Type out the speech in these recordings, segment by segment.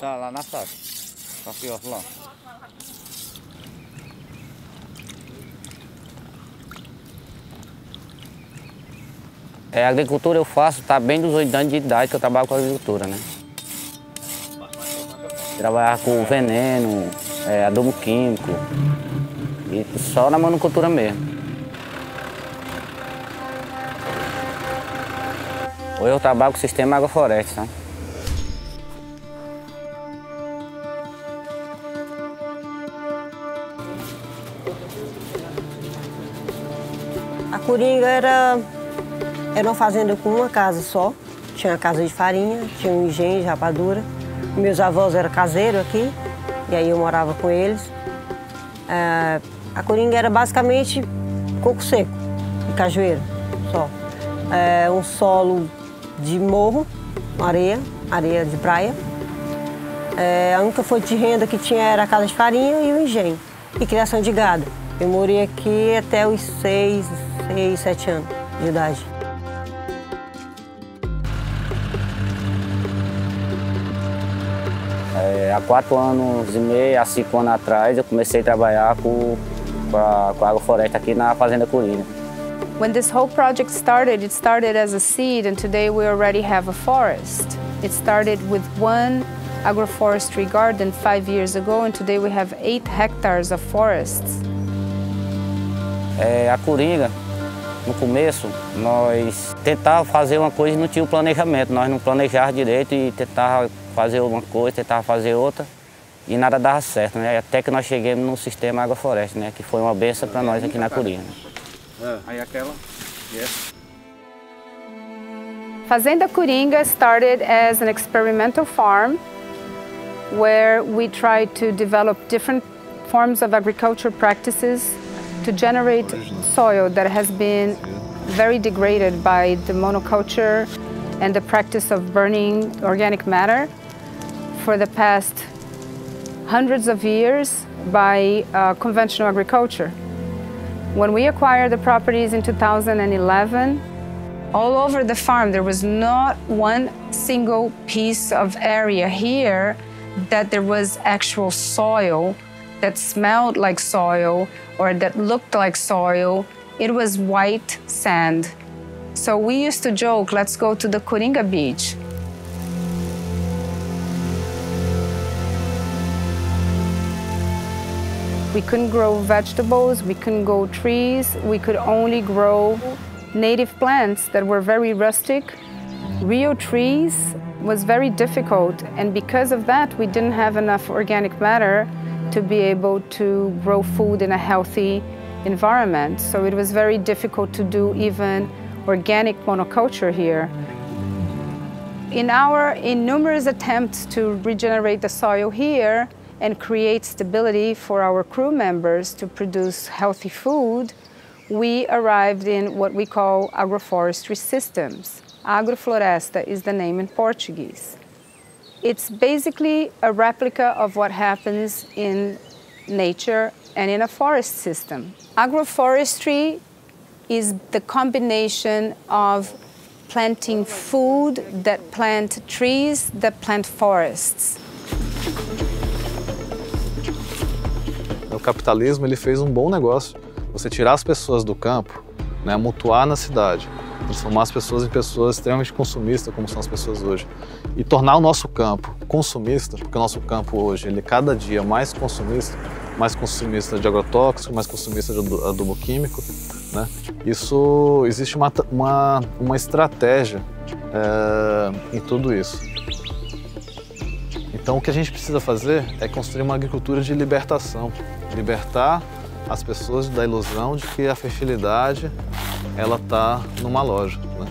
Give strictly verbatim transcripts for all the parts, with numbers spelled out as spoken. mostrar lá na sala. Aqui, ó, lá. É, agricultura eu faço, tá bem dos oito anos de idade que eu trabalho com agricultura, né? Trabalhava com veneno, é, adubo químico, e só na monocultura mesmo. Hoje eu trabalho com o sistema agroforestry, né? A Coringa era... Era uma fazenda com uma casa só, tinha uma casa de farinha, tinha um engenho de rapadura. Meus avós eram caseiros aqui, e aí eu morava com eles. É, a Coringa era basicamente coco seco, e cajueiro só. É, um solo de morro, areia, areia de praia. É, a única fonte de renda que tinha era a casa de farinha e o engenho, e criação de gado. Eu morei aqui até os seis, seis, sete anos de idade. É, há quatro anos e meio, há cinco anos atrás, eu comecei a trabalhar com, com, a, com a agrofloresta aqui na Fazenda Coringa. When this whole project started, it started as a seed, and today we already have a forest. It started with one agroforestry garden five years ago, and today we have eight hectares of forests. É, a Coringa, no começo, nós tentávamos fazer uma coisa e não tinha o planejamento. Nós não planejávamos direito e tentávamos fazer uma coisa, tentava fazer outra e nada dava certo, né? Até que nós chegamos no sistema agrofloresta, né? Que foi uma benção para nós aqui na Coringa. Aí aquela, yes. Fazenda Coringa started as an experimental farm where we tried to develop different forms of agriculture practices to generate soil that has been very degraded by the monoculture and the practice of burning organic matter for the past hundreds of years by uh, conventional agriculture. When we acquired the properties in two thousand eleven, all over the farm there was not one single piece of area here that there was actual soil that smelled like soil or that looked like soil. It was white sand. So we used to joke, let's go to the Coringa beach. We couldn't grow vegetables, we couldn't grow trees, we could only grow native plants that were very rustic. Real trees was very difficult, and because of that, we didn't have enough organic matter to be able to grow food in a healthy environment. So it was very difficult to do even organic monoculture here. In our innumerous attempts to regenerate the soil here, and create stability for our crew members to produce healthy food, we arrived in what we call agroforestry systems. Agrofloresta is the name in Portuguese. It's basically a replica of what happens in nature and in a forest system. Agroforestry is the combination of planting food that plant trees, that plant forests. O capitalismo ele fez um bom negócio. Você tirar as pessoas do campo, né, mutuar na cidade, transformar as pessoas em pessoas extremamente consumistas, como são as pessoas hoje, e tornar o nosso campo consumista, porque o nosso campo hoje ele é cada dia mais consumista, mais consumista de agrotóxico, mais consumista de adubo químico, né? Isso existe uma, uma, uma estratégia é, em tudo isso. Então o que a gente precisa fazer é construir uma agricultura de libertação, libertar as pessoas da ilusão de que a fertilidade ela está numa loja, né?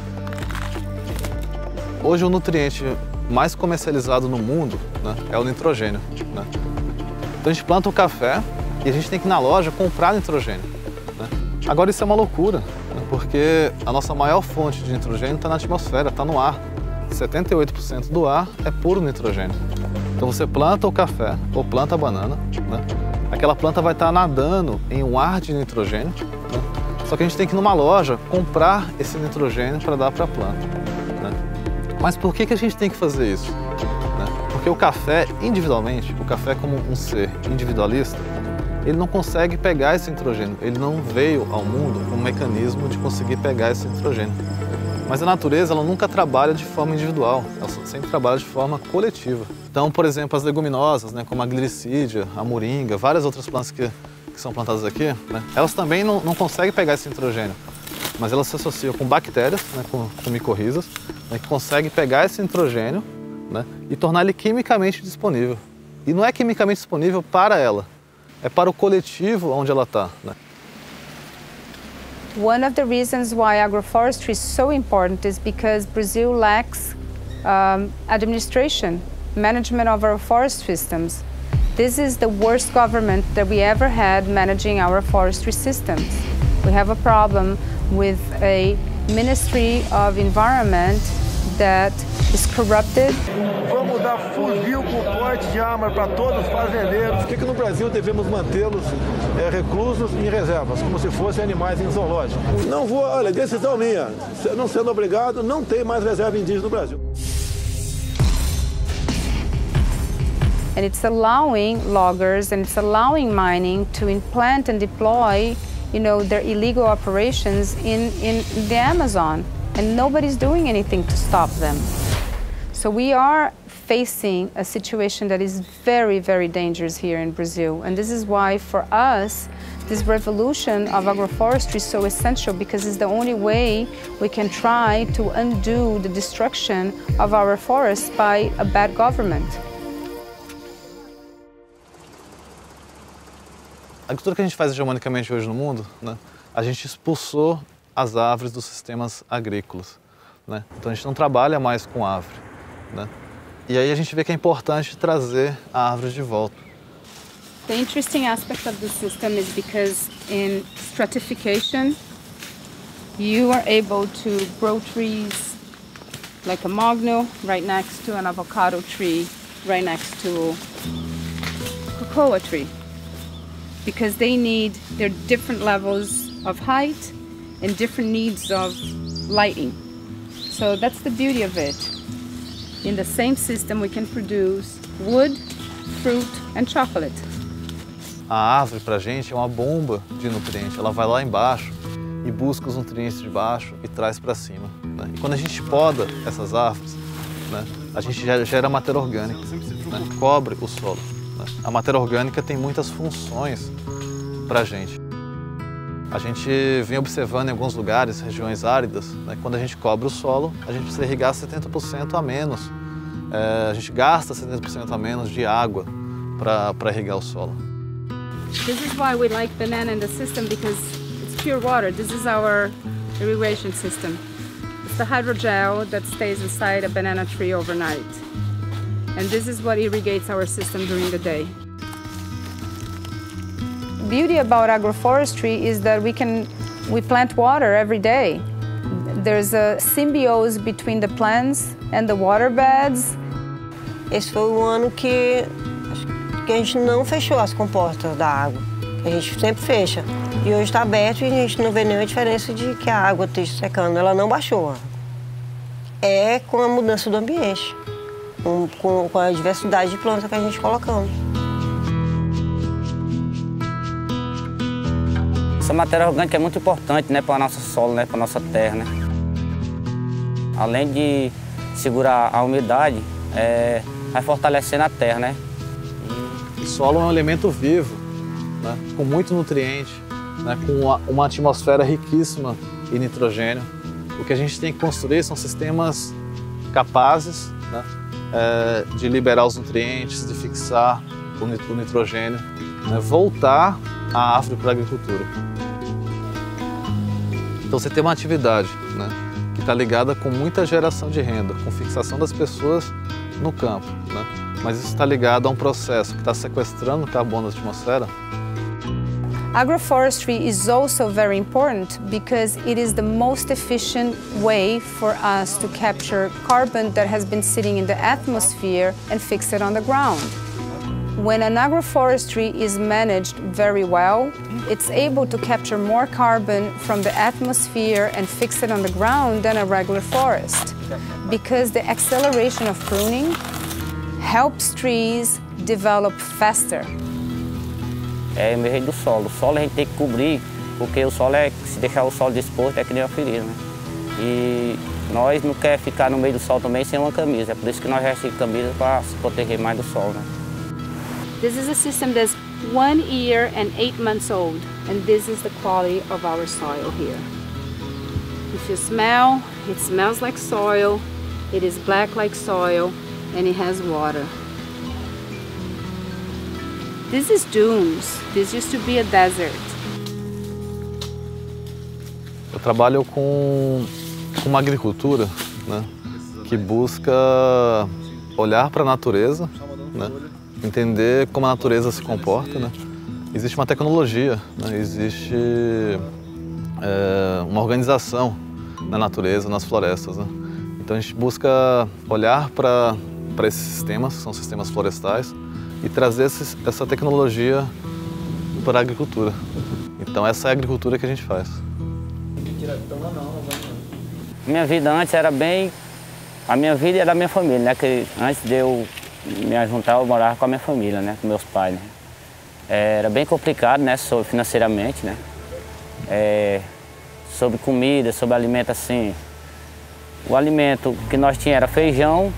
Hoje o nutriente mais comercializado no mundo, né, é o nitrogênio, né? Então a gente planta o café e a gente tem que ir na loja comprar nitrogênio, né? Agora isso é uma loucura, né, porque a nossa maior fonte de nitrogênio está na atmosfera, está no ar. setenta e oito por cento do ar é puro nitrogênio. Então você planta o café ou planta a banana, né? Aquela planta vai estar nadando em um ar de nitrogênio, né? Só que a gente tem que ir numa loja comprar esse nitrogênio para dar para a planta, né? Mas por que que a gente tem que fazer isso, né? Porque o café, individualmente, o café como um ser individualista, ele não consegue pegar esse nitrogênio, ele não veio ao mundo com um mecanismo de conseguir pegar esse nitrogênio. Mas a natureza, ela nunca trabalha de forma individual, ela sempre trabalha de forma coletiva. Então, por exemplo, as leguminosas, né, como a gliricídia, a moringa, várias outras plantas que, que são plantadas aqui, né, elas também não, não conseguem pegar esse nitrogênio, mas elas se associam com bactérias, né, com, com micorrizas, né, que conseguem pegar esse nitrogênio, né, e tornar ele quimicamente disponível. E não é quimicamente disponível para ela, é para o coletivo onde ela está, né? One of the reasons why agroforestry is so important is because Brazil lacks um, administration, management of our forest systems. This is the worst government that we ever had managing our forestry systems. We have a problem with a Ministry of Environment that is corrupted. Vamos dar fuzil com porte de arma para todos os fazendeiros. Por que no Brasil devemos mantê-los é, reclusos em reservas, como se fossem animais em zoológico? Não vou, olha, decisão minha. Não sendo obrigado, não tem mais reserva indígena no Brasil. And it's allowing loggers and it's allowing mining to implant and deploy, you know, their illegal operations in in the Amazon. And nobody's doing anything to stop them. So we are facing a situation that is very, very dangerous here in Brazil. And this is why, for us, this revolution of agroforestry is so essential, because it's the only way we can try to undo the destruction of our forests by a bad government. A agricultura que a gente faz germanicamente hoje no mundo, né, a gente expulsou as árvores dos sistemas agrícolas, né? Então a gente não trabalha mais com árvore, né? E aí a gente vê que é importante trazer a árvore de volta. The interesting aspect of the system is because in stratification you are able to grow trees like a mogno right next to an avocado tree, right next to a cocoa tree, because they need their different levels of height and different needs of lighting. So that's the beauty of it. In the same system we can produce wood, fruit and chocolate. A árvore pra gente é uma bomba de nutrientes, ela vai lá embaixo e busca os nutrientes de baixo e traz para cima, né? E quando a gente poda essas árvores, né, a gente gera, gera matéria orgânica, né, cobre o solo, né? A matéria orgânica tem muitas funções pra gente. A gente vem observando em alguns lugares, regiões áridas, né, quando a gente cobre o solo, a gente precisa irrigar setenta por cento a menos. É, a gente gasta setenta por cento a menos de água para irrigar o solo. This is why we like banana in the system, because it's pure water. This is our irrigation system. It's the hydrogel that stays inside a banana tree overnight. And this is what irrigates our system during the day. The beauty about agroforestry is that we can we plant water every day. There's a symbiosis between the plants and the water beds. Esse foi um ano que, que a gente não fechou as comportas da água. A gente sempre fecha. E hoje está aberto e a gente não vê nenhuma diferença de que a água esteja secando. Ela não baixou. É com a mudança do ambiente, com, com, com a diversidade de plantas que a gente colocamos. Essa matéria orgânica é muito importante, né, para o nosso solo, né, para a nossa terra, né? Além de segurar a umidade, é, vai fortalecendo a terra, né? O solo é um elemento vivo, né, com muito nutriente, né, com uma, uma atmosfera riquíssima em nitrogênio. O que a gente tem que construir são sistemas capazes, né, é, de liberar os nutrientes, de fixar o, nit o nitrogênio, né, voltar a árvore para a agricultura. Então você tem uma atividade, né, que está ligada com muita geração de renda, com fixação das pessoas no campo, né, mas isso está ligado a um processo que está sequestrando carbono da atmosfera. Agroforestry is also very important because it is the most efficient way for us to capture carbon that has been sitting in the atmosphere and fix it on the ground. When an agroforestry is managed very well, it's able to capture more carbon from the atmosphere and fix it on the ground than a regular forest, because the acceleration of pruning helps trees develop faster. É o meio do solo. O solo a gente tem que cobrir, porque o solo é, se deixar o solo disposto é que nem uma ferida, né? E nós não quer ficar no meio do sol também sem uma camisa. É por isso que nós vestimos camisa para se proteger mais do sol, né? This is a system that's one year and eight months old, and this is the quality of our soil here. If you smell, it smells like soil. It is black like soil, and it has water. This is dunes. This used to be a desert. Eu trabalho com uma agricultura, né, que busca olhar para a natureza, né, entender como a natureza se comporta, né. Existe uma tecnologia, né, existe é, uma organização na natureza, nas florestas, né. Então a gente busca olhar para para esses sistemas, que são sistemas florestais, e trazer esse, essa tecnologia para a agricultura. Então essa é a agricultura que a gente faz. Minha vida antes era bem... A minha vida era a minha família, né? Que antes de eu me ajuntar, eu morava com a minha família, né? Com meus pais, né? Era bem complicado, né? Financeiramente, né? É, sobre comida, sobre alimento, assim... O alimento que nós tínhamos era feijão,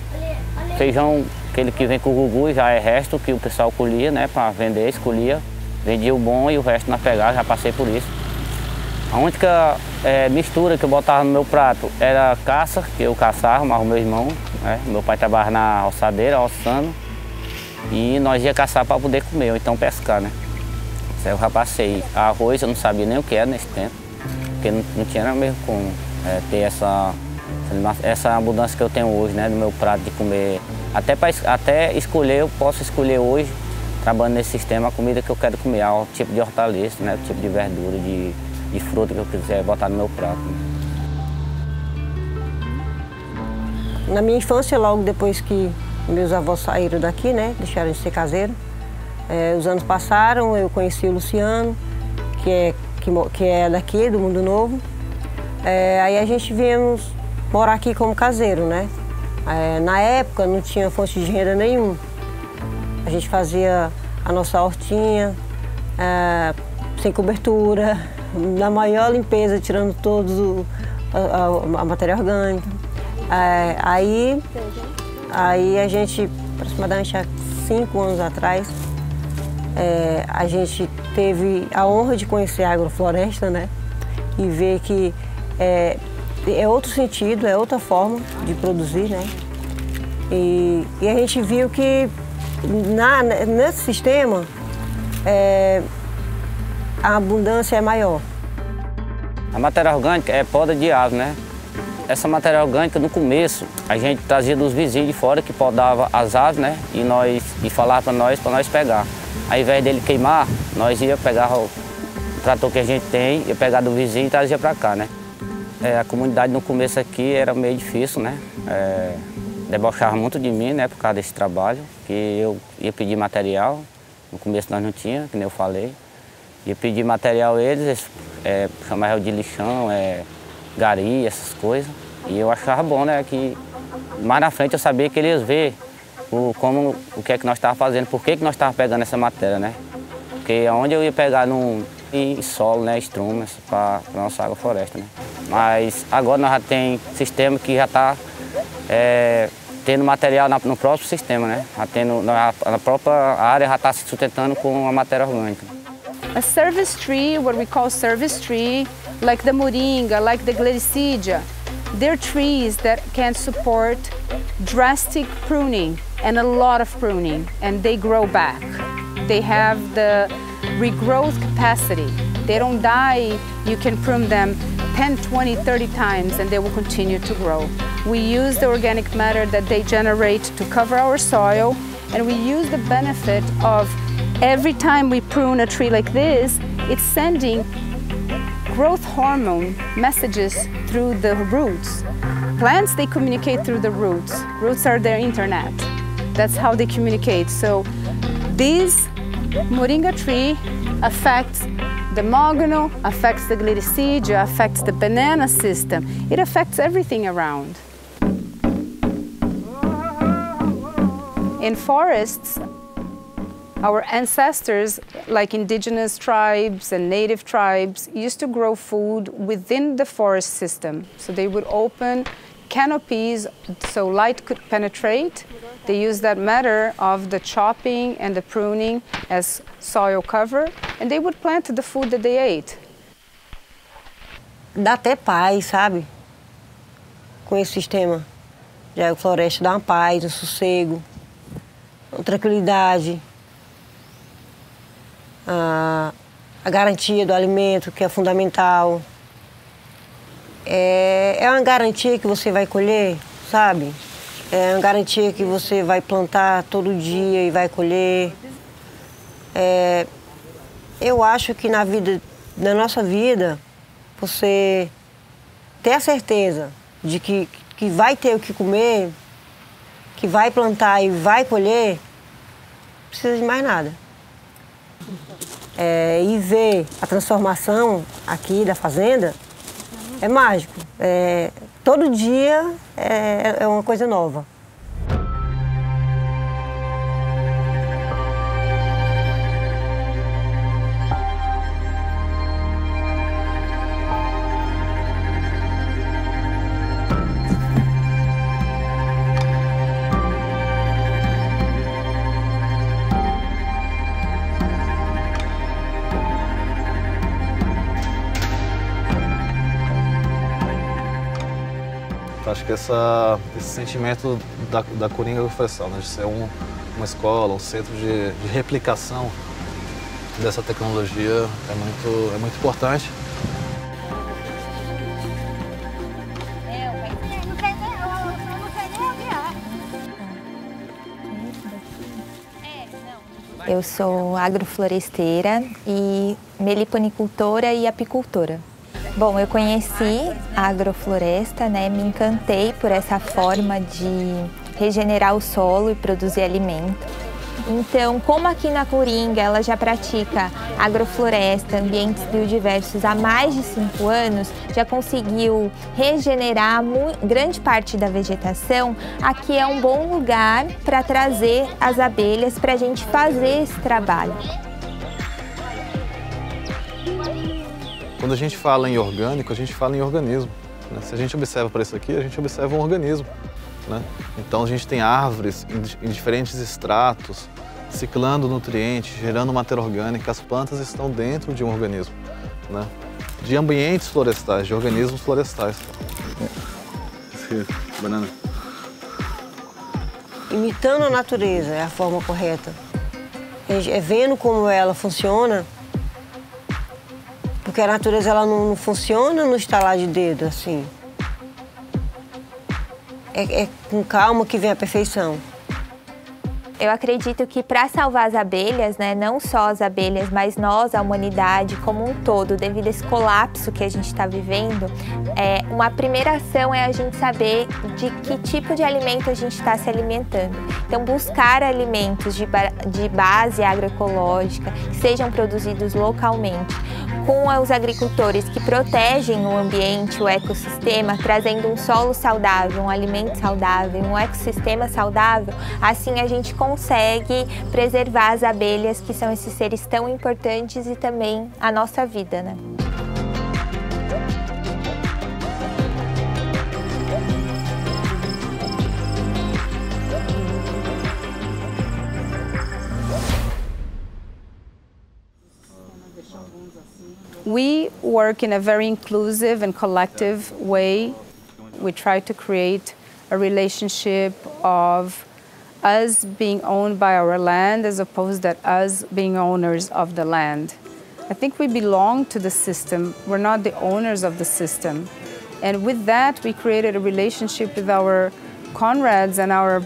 feijão... Aquele que vem com o gugu já é resto que o pessoal colhia, né, para vender, escolhia. Vendia o bom e o resto na pegada, já passei por isso. A única é, mistura que eu botava no meu prato era caça, que eu caçava, mas o meu irmão, né, meu pai trabalhava na alçadeira, alçando, e nós ia caçar para poder comer, ou então pescar, né. Isso aí eu já passei. Arroz eu não sabia nem o que era nesse tempo, porque não, não tinha mesmo como é, ter essa... Essa abundância que eu tenho hoje, né, do meu prato de comer. Até, pra, até escolher, eu posso escolher hoje, trabalhando nesse sistema, a comida que eu quero comer, o tipo de hortaliça, né, o tipo de verdura, de, de fruta que eu quiser botar no meu prato. Na minha infância, logo depois que meus avós saíram daqui, né, deixaram de ser caseiro, é, os anos passaram, eu conheci o Luciano, que é, que, que é daqui, do Mundo Novo. É, aí a gente viemos morar aqui como caseiro, né? É, na época não tinha fonte de renda nenhuma. A gente fazia a nossa hortinha, é, sem cobertura, na maior limpeza, tirando todo a, a, a matéria orgânica. É, aí, aí a gente, aproximadamente há cinco anos atrás, é, a gente teve a honra de conhecer a agrofloresta, né? E ver que é, É outro sentido, é outra forma de produzir, né? E, e a gente viu que na, nesse sistema é, a abundância é maior. A matéria orgânica é poda de árvore, né? Essa matéria orgânica, no começo, a gente trazia dos vizinhos de fora que podava as árvores, né? E, nós, e falava para nós, para nós pegar. Ao invés dele queimar, nós ia pegar o trator que a gente tem, ia pegar do vizinho e trazia para cá, né? É, a comunidade no começo aqui era meio difícil, né? É, debochava muito de mim, né? Por causa desse trabalho, que eu ia pedir material. No começo nós não tínhamos, que nem eu falei. Ia pedir material a eles, eles é, chamavam de lixão, é, gari, essas coisas. E eu achava bom, né? Que mais na frente eu sabia que eles iam ver o, como, o que é que nós estávamos fazendo, por que, que nós estávamos pegando essa matéria, né? Porque onde eu ia pegar num... e solo, né, estrumes para a nossa agrofloresta, né? Mas agora nós já tem sistema que já está é, tendo material na, no próprio sistema, né? Já tendo, na, na própria área já está se sustentando com a matéria orgânica. A service tree, what we call service tree, like the moringa, like the gliricídia, they're trees that can support drastic pruning and a lot of pruning, and they grow back. They have the regrowth capacity. They don't die. You can prune them ten, twenty, thirty times and they will continue to grow. We use the organic matter that they generate to cover our soil, and we use the benefit of every time we prune a tree like this, it's sending growth hormone messages through the roots. Plants, they communicate through the roots. Roots are their internet. That's how they communicate. So these moringa tree affects the mogano, affects the gliricídia, affects the banana system. It affects everything around. In forests, our ancestors, like indigenous tribes and native tribes, used to grow food within the forest system. So they would open canopies so light could penetrate. They used that matter of the chopping and the pruning as soil cover, and they would plant the food that they ate. Dá até paz, sabe? Com esse sistema de agrofloresta, dá uma paz, um sossego, uma tranquilidade. A, a garantia do alimento, que é fundamental. É, é uma garantia que você vai colher, sabe? É uma garantia que você vai plantar todo dia e vai colher. É, eu acho que na vida, na nossa vida, você ter a certeza de que, que vai ter o que comer, que vai plantar e vai colher, não precisa de mais nada. É, e ver a transformação aqui da fazenda é mágico. É, todo dia é, é uma coisa nova. Acho que essa, esse sentimento da, da Coringa agroflorestal, né, de ser um, uma escola, um centro de, de replicação dessa tecnologia é muito, é muito importante. Eu sou agrofloresteira e meliponicultora e apicultora. Bom, eu conheci a agrofloresta, né? Me encantei por essa forma de regenerar o solo e produzir alimento. Então, como aqui na Coringa ela já pratica agrofloresta, ambientes biodiversos há mais de cinco anos, já conseguiu regenerar grande parte da vegetação, aqui é um bom lugar para trazer as abelhas para a gente fazer esse trabalho. Quando a gente fala em orgânico, a gente fala em organismo, né? Se a gente observa para isso aqui, a gente observa um organismo, né? Então a gente tem árvores em diferentes estratos, ciclando nutrientes, gerando matéria orgânica, as plantas estão dentro de um organismo, né? De ambientes florestais, de organismos florestais. Banana. Imitando a natureza é a forma correta. É vendo como ela funciona. Porque a natureza ela não, não funciona no estalar de dedo, assim. É, é com calma que vem a perfeição. Eu acredito que para salvar as abelhas, né, não só as abelhas, mas nós, a humanidade como um todo, devido a esse colapso que a gente está vivendo, é, uma primeira ação é a gente saber de que tipo de alimento a gente está se alimentando. Então, buscar alimentos de, de base agroecológica, que sejam produzidos localmente, com os agricultores que protegem o ambiente, o ecossistema, trazendo um solo saudável, um alimento saudável, um ecossistema saudável, assim a gente consegue preservar as abelhas, que são esses seres tão importantes e também a nossa vida, né? We work in a very inclusive and collective way. We try to create a relationship of us being owned by our land as opposed to us being owners of the land. I think we belong to the system. We're not the owners of the system. And with that, we created a relationship with our comrades and our,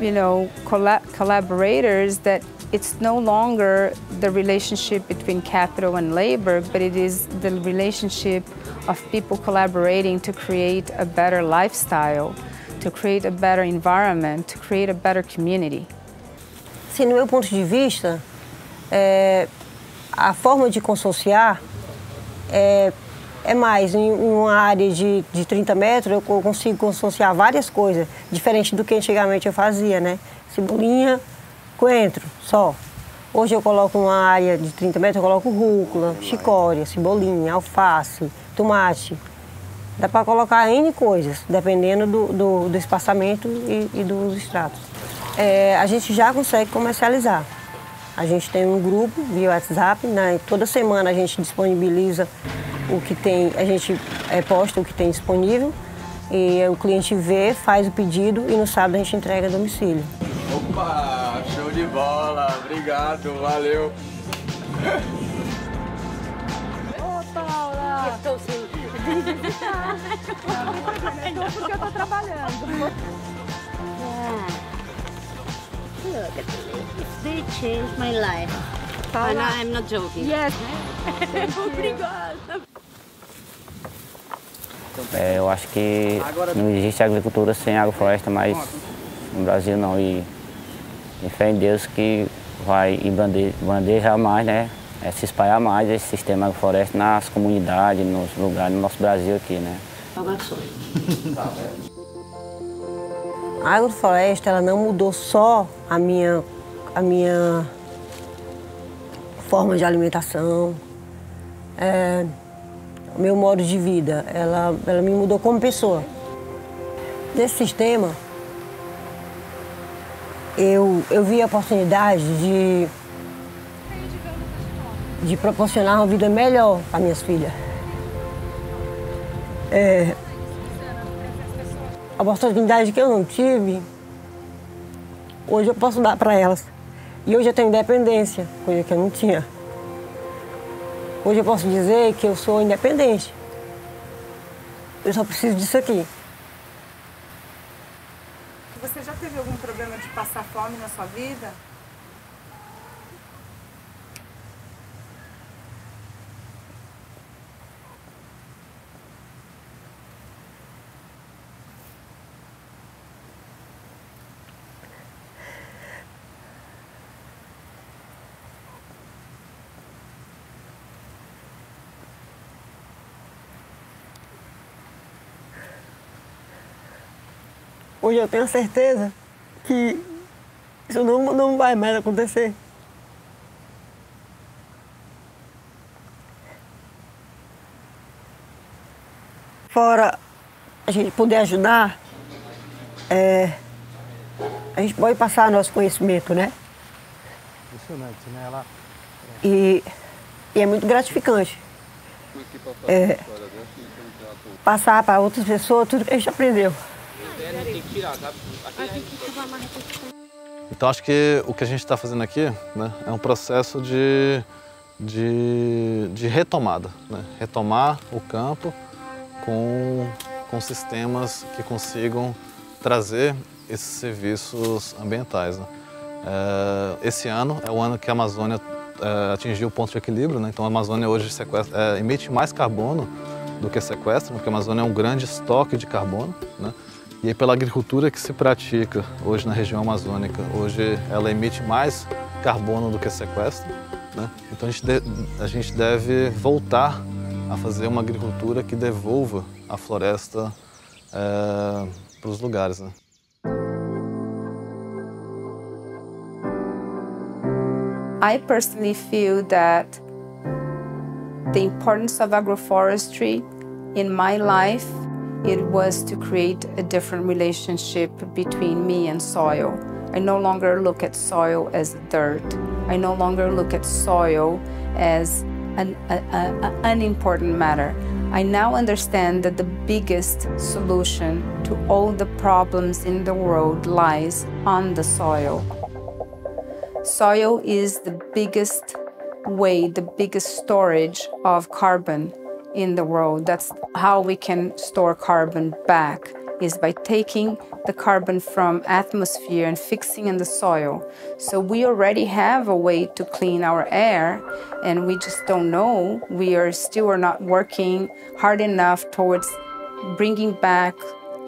you know, colla- collaborators that it's no longer the relationship between capital and labor, but it is the relationship of people collaborating to create a better lifestyle, to create a better environment, to create a better community. Sim, no meu ponto de vista, é, a forma de consociar é, é mais, em uma área de, de trinta metros eu consigo consociar várias coisas, diferente do que antigamente eu fazia, né? cebolinha, coentro, só. Hoje eu coloco uma área de trinta metros, eu coloco rúcula, chicória, cebolinha, alface, tomate. Dá para colocar N coisas, dependendo do, do, do espaçamento e, e dos extratos. É, a gente já consegue comercializar. A gente tem um grupo via WhatsApp, né? Toda semana a gente disponibiliza o que tem, a gente é, posta o que tem disponível. E o cliente vê, faz o pedido e no sábado a gente entrega a domicílio. Opa, show de bola, obrigado, valeu. Ô, Paula! Eu estou sem. Não, porque eu estou trabalhando. Look, they changed my life. Paula, and I'm not joking. Yes. Obrigada. É, eu acho que não existe agricultura sem agrofloresta, mas no Brasil não. E, e fé em Deus que vai embrandejar mais, né? É, se espalhar mais esse sistema agrofloresta nas comunidades, nos lugares, no nosso Brasil aqui, né? A agrofloresta, ela não mudou só a minha, a minha forma de alimentação. É... O meu modo de vida, ela, ela me mudou como pessoa. Nesse sistema, eu, eu vi a oportunidade de, de proporcionar uma vida melhor para minhas filhas. É, a oportunidade que eu não tive, hoje eu posso dar para elas. E hoje eu tenho independência, coisa que eu não tinha. Hoje eu posso dizer que eu sou independente. Eu só preciso disso aqui. Você já teve algum problema de passar fome na sua vida? Hoje eu tenho a certeza que isso não, não vai mais acontecer. Fora a gente poder ajudar, é, a gente pode passar nosso conhecimento, né? Impressionante, né? Ela... E, e é muito gratificante. É, passar para outras pessoas tudo que a gente aprendeu. Tem que tirar, sabe? Então acho que o que a gente está fazendo aqui, né, é um processo de, de, de retomada, né? Retomar o campo com, com sistemas que consigam trazer esses serviços ambientais, né? É, esse ano é o ano que a Amazônia é, atingiu o ponto de equilíbrio, né? Então a Amazônia hoje sequestra, é, emite mais carbono do que sequestra, porque a Amazônia é um grande estoque de carbono, né? E aí, pela agricultura que se pratica hoje na região amazônica, hoje ela emite mais carbono do que sequestra, né? Então a gente, de, a gente deve voltar a fazer uma agricultura que devolva a floresta é, para os lugares, né? I personally feel that the importance of agroforestry in my life it was to create a different relationship between me and soil. I no longer look at soil as dirt. I no longer look at soil as an a, a, a unimportant matter. I now understand that the biggest solution to all the problems in the world lies on the soil. Soil is the biggest way, the biggest storage of carbon in the world. That's how we can store carbon back, is by taking the carbon from atmosphere and fixing in the soil. So we already have a way to clean our air, and we just don't know. We are still are not working hard enough towards bringing back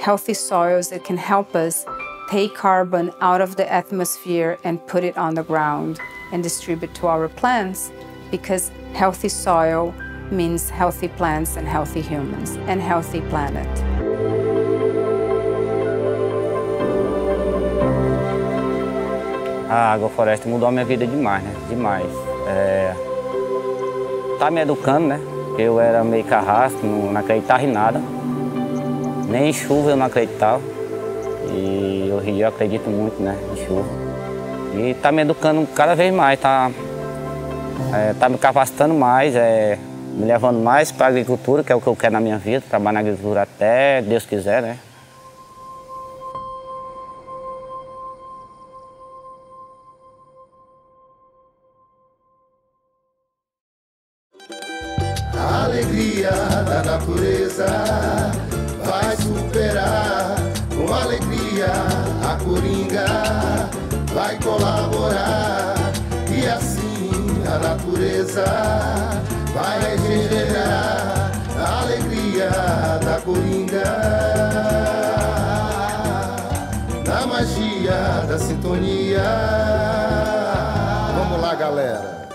healthy soils that can help us take carbon out of the atmosphere and put it on the ground and distribute to our plants, because healthy soil means healthy plants and healthy humans and healthy planet. A agrofloresta mudou a minha vida demais, né? Demais. É... Tá me educando, né? Eu era meio carrasco, não acreditava em nada. Nem em chuva eu não acreditava. E hoje em dia eu acredito muito, né? Em chuva. E tá me educando cada vez mais, tá, é, tá me capacitando mais, é, me levando mais para a agricultura, que é o que eu quero na minha vida, trabalhar na agricultura até Deus quiser, né? A alegria da natureza vai superar, com alegria a coringa vai colaborar, e assim a natureza vai regenerar a alegria da coringa, na magia da sintonia. Vamos lá, galera!